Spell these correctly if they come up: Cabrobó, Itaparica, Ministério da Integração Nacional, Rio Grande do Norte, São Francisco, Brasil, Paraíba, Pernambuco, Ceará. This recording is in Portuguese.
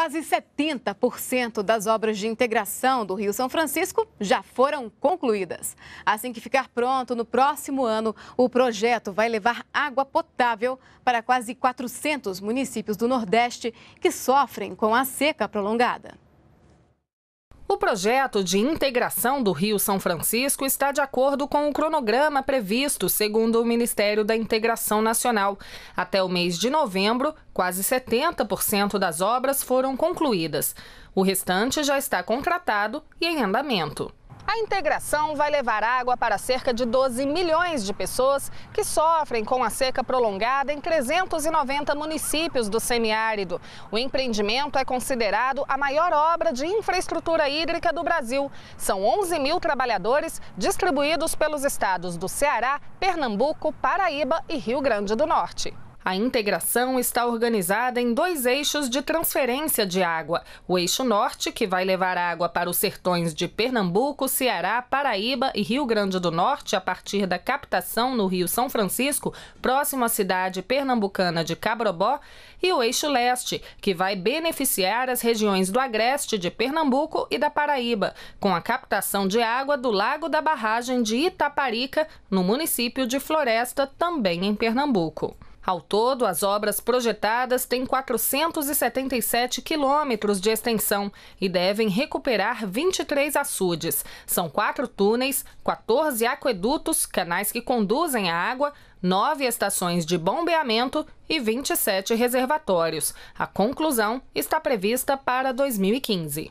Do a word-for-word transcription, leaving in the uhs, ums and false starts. Quase setenta por cento das obras de integração do Rio São Francisco já foram concluídas. Assim que ficar pronto no próximo ano, o projeto vai levar água potável para quase quatrocentos municípios do Nordeste que sofrem com a seca prolongada. O projeto de integração do Rio São Francisco está de acordo com o cronograma previsto, segundo o Ministério da Integração Nacional. Até o mês de novembro, quase setenta por cento das obras foram concluídas. O restante já está contratado e em andamento. A integração vai levar água para cerca de doze milhões de pessoas que sofrem com a seca prolongada em trezentos e noventa municípios do semiárido. O empreendimento é considerado a maior obra de infraestrutura hídrica do Brasil. São onze mil trabalhadores distribuídos pelos estados do Ceará, Pernambuco, Paraíba e Rio Grande do Norte. A integração está organizada em dois eixos de transferência de água. O eixo norte, que vai levar água para os sertões de Pernambuco, Ceará, Paraíba e Rio Grande do Norte, a partir da captação no Rio São Francisco, próximo à cidade pernambucana de Cabrobó. E o eixo leste, que vai beneficiar as regiões do agreste de Pernambuco e da Paraíba, com a captação de água do lago da barragem de Itaparica, no município de Floresta, também em Pernambuco. Ao todo, as obras projetadas têm quatrocentos e setenta e sete quilômetros de extensão e devem recuperar vinte e três açudes. São quatro túneis, quatorze aquedutos, canais que conduzem a água, nove estações de bombeamento e vinte e sete reservatórios. A conclusão está prevista para dois mil e quinze.